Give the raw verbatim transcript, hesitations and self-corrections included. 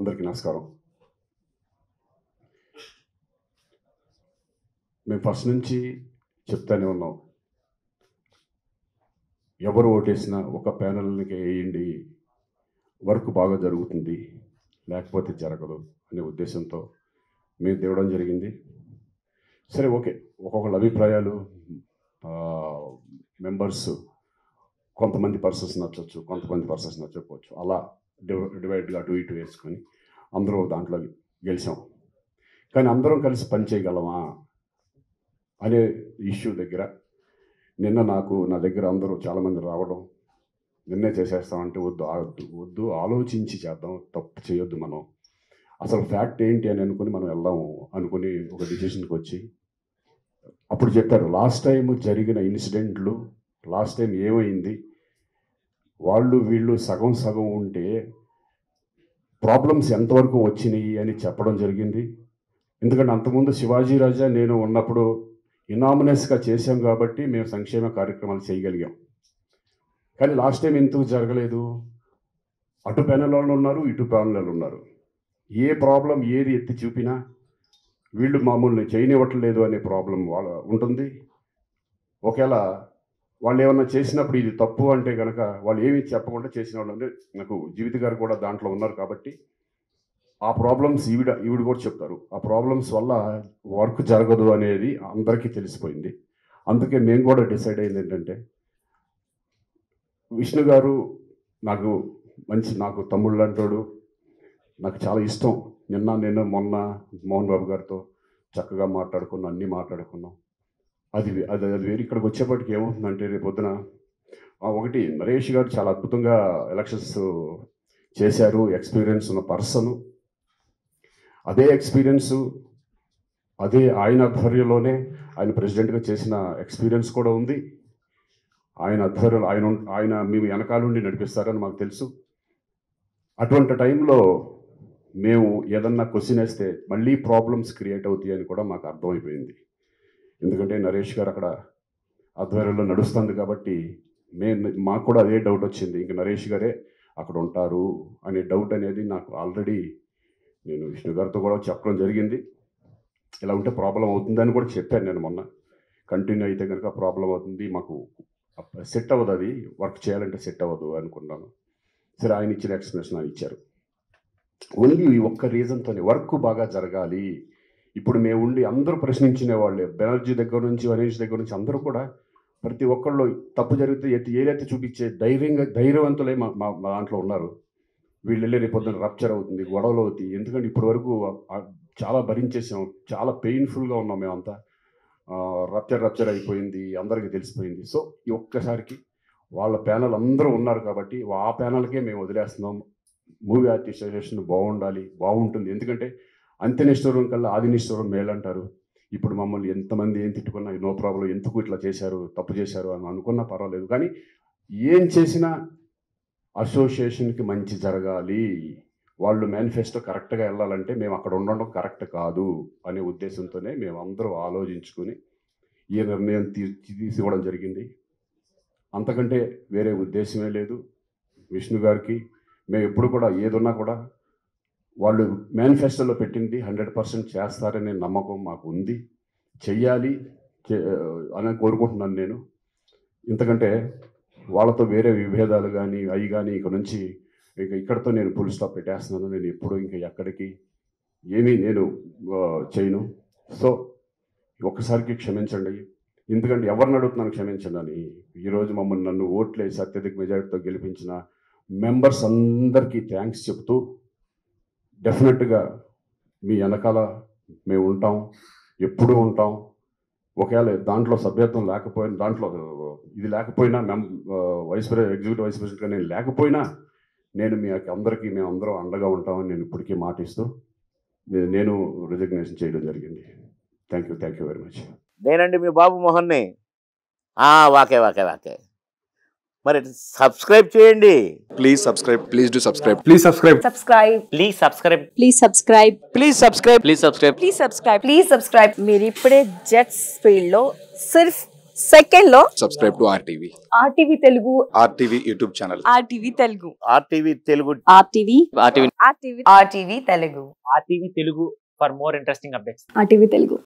అందరికీ నమస్కారం. మేము ఫస్ట్ నుంచి చెప్తానే ఉన్నాం, ఎవరు ఓటేసినా ఒక ప్యానల్కి వేయండి, వర్క్ బాగా జరుగుతుంది, లేకపోతే జరగదు అనే ఉద్దేశంతో మేము తేవడం జరిగింది. సరే, ఓకే, ఒక్కొక్కళ్ళ అభిప్రాయాలు మెంబర్స్ కొంతమంది పర్సన్స్ నచ్చవచ్చు, కొంతమంది పర్సన్స్ నచ్చకపోవచ్చు. అలా డివైడ్గా అటు ఇటు వేసుకొని అందరూ దాంట్లో గెలిచాం. కానీ అందరం కలిసి పనిచేయగలమా అనే ఇష్యూ దగ్గర నిన్న నాకు నా దగ్గర అందరూ చాలామంది రావడం, నిన్నే చేసేస్తామంటే వద్దు ఆగద్దు, వద్దు ఆలోచించి చేద్దాం, తప్పు చేయొద్దు, మనం అసలు ఫ్యాక్ట్ ఏంటి అని అనుకుని మనం వెళ్దాము అనుకుని ఒక డిసిషన్కి వచ్చి, అప్పుడు చెప్పారు లాస్ట్ టైం జరిగిన ఇన్సిడెంట్లు, లాస్ట్ టైం ఏమైంది, వాళ్ళు వీళ్ళు సగం సగం ఉంటే ప్రాబ్లమ్స్ ఎంతవరకు వచ్చినాయి అని చెప్పడం జరిగింది. ఎందుకంటే అంతకుముందు శివాజీ రాజా నేను ఉన్నప్పుడు ఇనామినస్గా చేశాం కాబట్టి మేము సంక్షేమ కార్యక్రమాలు చేయగలిగాం. కానీ లాస్ట్ టైం ఎందుకు జరగలేదు, అటు ప్యానల్ వాళ్ళు ఉన్నారు, ఇటు ప్యానల్ వాళ్ళు ఉన్నారు, ఏ ప్రాబ్లం ఏది ఎత్తి చూపినా వీళ్ళు మామూలు చేయనివ్వట్లేదు అనే ప్రాబ్లం వాళ్ళ ఉంటుంది. ఒకవేళ వాళ్ళు ఏమన్నా చేసినప్పుడు ఇది తప్పు అంటే కనుక వాళ్ళు ఏమీ చెప్పకుండా చేసిన వాళ్ళు, అంటే నాకు జీవిత గారు కూడా దాంట్లో ఉన్నారు కాబట్టి ఆ ప్రాబ్లమ్స్ ఈవిడ ఈవిడ కూడా చెప్తారు, ఆ ప్రాబ్లమ్స్ వల్ల వర్క్ జరగదు అనేది అందరికీ తెలిసిపోయింది. అందుకే మేము కూడా డిసైడ్ అయింది ఏంటంటే, విష్ణు గారు నాకు మంచి, నాకు తమ్ముళ్ళు అంటాడు, నాకు చాలా ఇష్టం. నిన్న నేను మొన్న మోహన్ బాబు గారితో చక్కగా మాట్లాడుకున్నా, అన్నీ మాట్లాడుకున్నాం. అది అది అది వేరు. ఇక్కడికి వచ్చేప్పటికి ఏమవుతుందంటే, రేపు పొద్దున ఒకటి నరేష్ గారు చాలా అద్భుతంగా ఎలక్షన్స్ చేశారు, ఎక్స్పీరియన్స్ ఉన్న పర్సను. అదే ఎక్స్పీరియన్సు, అదే ఆయన ఆధ్వర్యంలోనే ఆయన ప్రెసిడెంట్గా చేసిన ఎక్స్పీరియన్స్ కూడా ఉంది. ఆయన ఆధ్వర్యంలో ఆయన ఆయన మేము వెనకాల నుండి నడిపిస్తారని మాకు తెలుసు. అటువంటి టైంలో మేము ఏదన్నా క్వశ్చన్ వేస్తే మళ్ళీ ప్రాబ్లమ్స్ క్రియేట్ అవుతాయి అని కూడా మాకు అర్థమైపోయింది. ఎందుకంటే నరేష్ గారు అక్కడ ఆధ్వర్యంలో నడుస్తుంది కాబట్టి మేము మాకు కూడా అదే డౌట్ వచ్చింది, ఇంక నరేష్ గారే అక్కడ ఉంటారు అనే డౌట్ అనేది నాకు ఆల్రెడీ నేను విష్ణు గారితో కూడా చెప్పడం జరిగింది. ఇలా ఉంటే ప్రాబ్లం అవుతుందని కూడా చెప్పాను నేను మొన్న, కంటిన్యూ అయితే కనుక ప్రాబ్లం అవుతుంది, మాకు సెట్ అవ్వదు, అది వర్క్ చేయాలంటే సెట్ అవ్వదు అనుకున్నాను. సరే, ఆయన ఇచ్చిన ఎక్స్ప్లెనేషన్ ఆయన ఇచ్చారు. ఓన్లీ ఈ ఒక్క రీజన్తోనే వర్క్ బాగా జరగాలి. ఇప్పుడు మేము ఉండి అందరూ ప్రశ్నించునే వాళ్ళే, బెనర్జీ దగ్గర నుంచి హరీష్ దగ్గర నుంచి అందరూ కూడా ప్రతి ఒక్కళ్ళు తప్పు జరిగితే ఎత్తి ఏదైతే చూపించే ధైర్యంగా ధైర్యవంతులై మా మా దాంట్లో ఉన్నారు. వీళ్ళు వెళ్ళే రేపు పొద్దున రప్చర్ అవుతుంది, గొడవలు అవుతాయి, ఎందుకంటే ఇప్పటి వరకు చాలా భరించేసాం, చాలా పెయిన్ఫుల్గా ఉన్నాం మేమంతా, రప్చర్ రప్చర్ అయిపోయింది, అందరికీ తెలిసిపోయింది. సో ఈ ఒక్కసారికి వాళ్ళ ప్యానల్ అందరూ ఉన్నారు కాబట్టి ఆ ప్యానల్కే మేము వదిలేస్తున్నాం. మూవీ ఆర్టిస్ట్ అసోసియేషన్ బాగుండాలి, బాగుంటుంది, ఎందుకంటే అంత్యనిష్ఠూరం కల్లా ఆదినిష్ఠూరం మేలంటారు. ఇప్పుడు మమ్మల్ని ఎంతమంది ఏం తిట్టుకున్నా నో ప్రాబ్లం, ఎందుకు ఇట్లా చేశారు, తప్పు చేశారు అని అనుకున్నా పర్వాలేదు, కానీ ఏం చేసినా అసోసియేషన్కి మంచి జరగాలి, వాళ్ళు మేనిఫెస్టో కరెక్ట్గా వెళ్ళాలంటే మేము అక్కడ ఉండడం కరెక్ట్ కాదు అనే ఉద్దేశంతోనే మేము అందరూ ఆలోచించుకుని ఈ నిర్ణయం తీర్చి తీసుకోవడం జరిగింది. అంతకంటే వేరే ఉద్దేశమే లేదు. విష్ణు గారికి మేము ఎప్పుడు కూడా ఏదున్నా కూడా వాళ్ళు మేనిఫెస్టోలో పెట్టింది హండ్రెడ్ పర్సెంట్ చేస్తారనే నమ్మకం మాకు ఉంది, చెయ్యాలి అని కోరుకుంటున్నాను నేను. ఎందుకంటే వాళ్ళతో వేరే విభేదాలు కానీ అవి కానీ ఇక నుంచి ఇక ఇక్కడితో నేను ఫుల్ స్టాప్ పెట్టేస్తున్నాను. నేను ఎప్పుడు ఇంకా ఎక్కడికి ఏమీ నేను చేయను. సో ఒక్కసారికి క్షమించండి, ఎందుకంటే ఎవరిని అడుగుతున్నాను క్షమించండి అని. ఈరోజు మమ్మల్ని నన్ను ఓట్లేసి అత్యధిక మెజారిటీతో గెలిపించిన మెంబర్స్ అందరికీ థ్యాంక్స్ చెప్తూ, డెఫినెట్గా మీ వెనకాల మేము ఉంటాం, ఎప్పుడూ ఉంటాం. ఒకవేళ దాంట్లో సభ్యత్వం లేకపోయినా, దాంట్లో ఇది లేకపోయినా, మేము వైస్ ప్రెసిడెంట్ ఎగ్జిక్యూటివ్ వైస్ ప్రెసిడెంట్గా నేను లేకపోయినా నేను మీ అందరికీ మేము అందరం అండగా ఉంటామని నేను ఇప్పటికీ మాటిస్తూ నేను రిజిగ్నేషన్ చేయడం జరిగింది. Thank you, thank you very much. నేనండి మీ బాబు మోహన్ని. వాకే వాకే వాకే మరి సబ్స్క్రైబ్ చేయండి. Please subscribe, please do subscribe, please subscribe, subscribe, please subscribe, please subscribe, please subscribe, please subscribe, please subscribe, please subscribe. మీరు ఇప్పుడే జెట్స్ ఫీల్డ్ లో సిర్ఫ్ Second lo subscribe to RTV. RTV Telugu. RTV YouTube channel. RTV Telugu. RTV Telugu. RTV. RTV. RTV. RTV Telugu. RTV Telugu for more interesting updates. RTV Telugu.